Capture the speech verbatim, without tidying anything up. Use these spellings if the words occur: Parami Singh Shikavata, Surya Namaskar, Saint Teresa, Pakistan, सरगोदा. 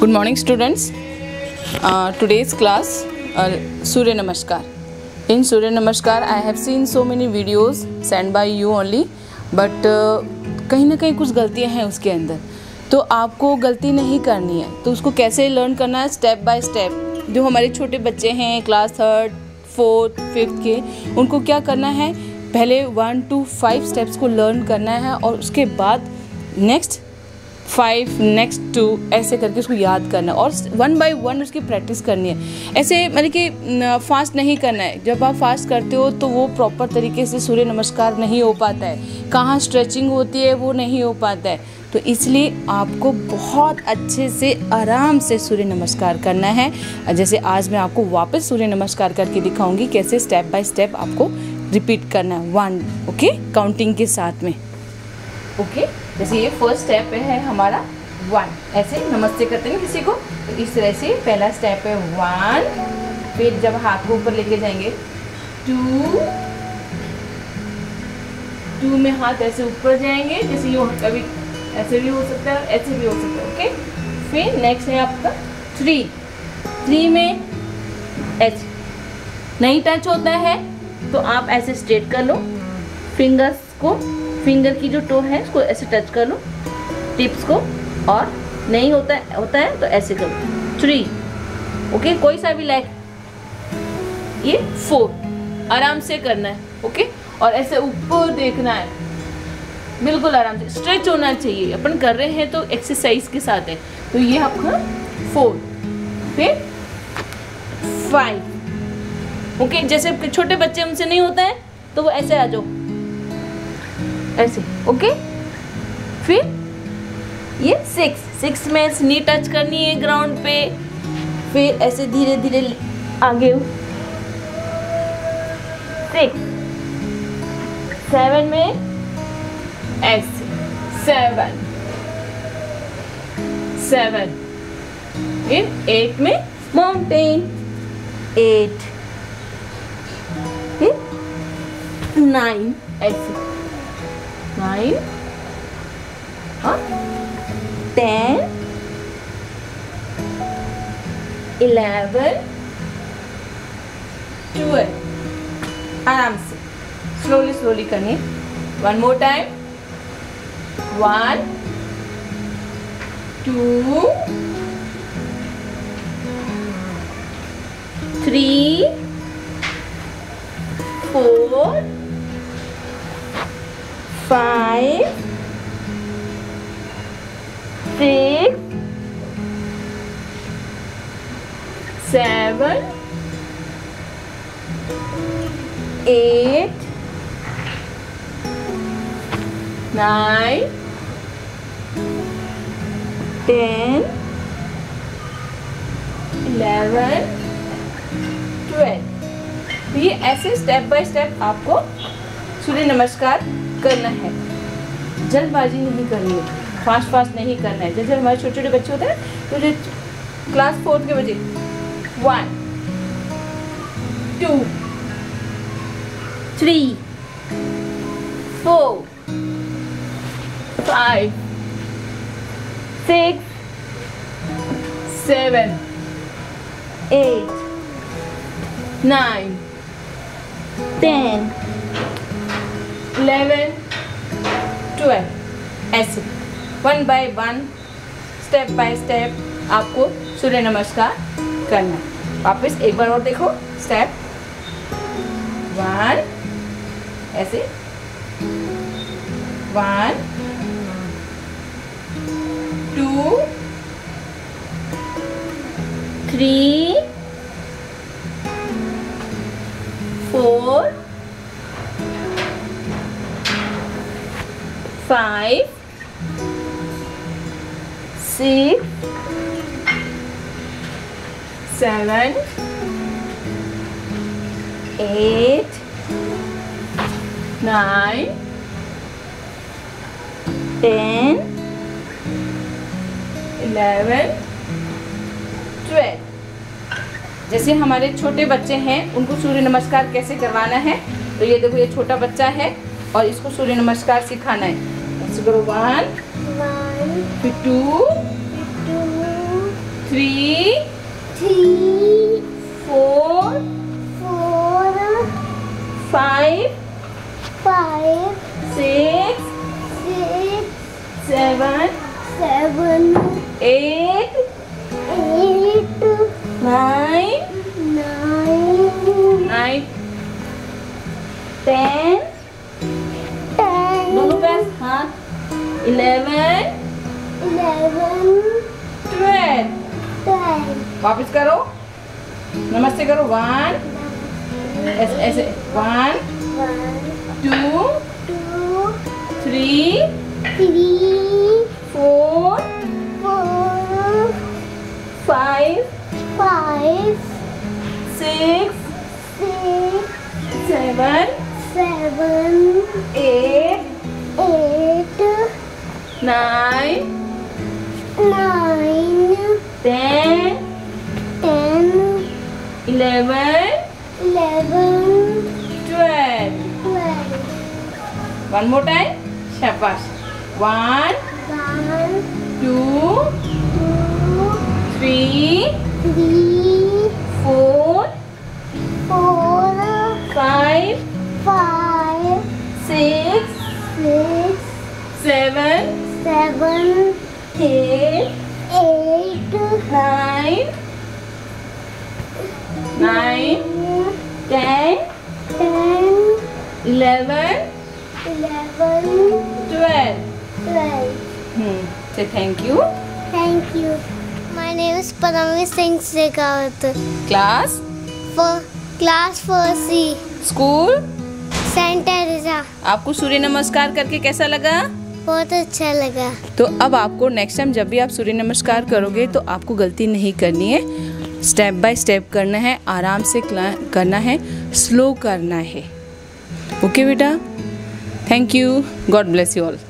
Good morning students. Uh, today's class uh, Surya Namaskar. In Surya Namaskar I have seen so many videos sent by you only, but uh, कहीं ना कहीं कुछ गलतियां हैं उसके अंदर, तो आपको गलती नहीं करनी है। तो उसको कैसे लर्न करना है, स्टेप बाय स्टेप। जो हमारे छोटे बच्चे हैं क्लास थर्ड फोर्थ फिफ्थ के, उनको क्या करना है, पहले वन टू फाइव स्टेप्स को लर्न करना है और उसके बाद नेक्स्ट फाइव नेक्स्ट टू ऐसे करके उसको याद करना और वन बाय वन उसकी प्रैक्टिस करनी है। ऐसे मतलब कि फास्ट नहीं करना है। जब आप फास्ट करते हो तो वो प्रॉपर तरीके से सूर्य नमस्कार नहीं हो पाता है, कहाँ स्ट्रेचिंग होती है वो नहीं हो पाता है। तो इसलिए आपको बहुत अच्छे से आराम से सूर्य नमस्कार करना है। जैसे आज मैं आपको वापस सूर्य नमस्कार करके दिखाऊँगी कैसे स्टेप बाय स्टेप आपको रिपीट करना है, वन ओके काउंटिंग के साथ में। ओके okay, जैसे ये फर्स्ट स्टेप है हमारा वन, ऐसे नमस्ते करते हैं किसी को, तो इस तरह से पहला स्टेप है वन, फिर जब हाथ को ऊपर लेके जाएंगे टू, टू में हाथ ऐसे ऊपर जाएंगे, जैसे ये कभी ऐसे भी हो सकता है, ऐसे भी हो सकता है। Okay okay? फिर नेक्स्ट है आपका थ्री, थ्री में ऐसे नहीं टच होता है तो आप ऐसे स्ट्रेट कर लो फिंगर्स को, फिंगर की जो टो है उसको ऐसे टच कर लो टिप्स को, और नहीं होता है, होता है तो ऐसे करो थ्री। ओके कोई सा भी लाइक ये फोर, आराम से करना है। ओके और ऐसे ऊपर देखना है, बिल्कुल आराम से स्ट्रेच होना चाहिए, अपन कर रहे हैं तो एक्सरसाइज के साथ है। तो ये आपका फोर, फिर फाइव। ओके जैसे छोटे बच्चे हमसे नहीं होता है तो वो ऐसे आ जाओ ऐसे। ओके फिर ये सिक्स, सिक्स में स्नी टच करनी है ग्राउंड पे, फिर ऐसे धीरे धीरे आगे। सिक्स, सेवन में ऐसे सेवन, सेवन फिर एट में माउंटेन एट, फिर नाइन ऐसे नाइन और टेन, इलेवन, ट्वेल्व। आराम से स्लोली स्लोली करनी। One more time one two three four Five, six, seven, eight, nine, ten, eleven, twelve। तो ये ऐसे स्टेप बाय स्टेप आपको सूर्य नमस्कार करना है। जल्दबाजी नहीं करनी है, फास्ट फास्ट नहीं करना है। जैसे हमारे छोटे छोटे बच्चे होते हैं, तो जैसे क्लास फोर्थ के बच्चे one two three four five six seven eight nine ten eleven, twelve ऐसे one by one step by step आपको सूर्य नमस्कार करना है। वापस एक बार और देखो स्टेप वन, ऐसे one two three four Five, six, seven, eight, nine, ten, eleven, twelve। जैसे हमारे छोटे बच्चे हैं उनको सूर्य नमस्कार कैसे करवाना है, तो ये देखो ये छोटा बच्चा है और इसको सूर्य नमस्कार सिखाना है। वन फिर two three, three, four, four, five, five, six, six, seven, seven, eight, eight, nine, nine, nine, ten, ten, दोनों पैर हाथ eleven, eleven, twelve, twelve. वापस करो, नमस्ते करो. One, ऐसे ऐसे. One, two, two, three, three, four, four, five, five, six, six, seven, seven, eight, eight. Nine, nine, ten, ten, eleven, eleven, twelve, twelve. One more time, shabash. One, one, two, two, three, three, four, four, five, five, six, six, seven. Seven, eight, eight, nine, nine, ten, ten, eleven, eleven, twelve, twelve. Hmm. Say thank you. Thank you. My name is Parami Singh Shikavata. Class? For class four C. School? Saint Teresa. आपको सूर्य नमस्कार करके कैसा लगा? बहुत अच्छा लगा. तो अब आपको नेक्स्ट टाइम जब भी आप सूर्य नमस्कार करोगे तो आपको गलती नहीं करनी है. स्टेप बाय स्टेप करना है, आराम से करना है, स्लो करना है. ओके बेटा, thank you. God bless you all.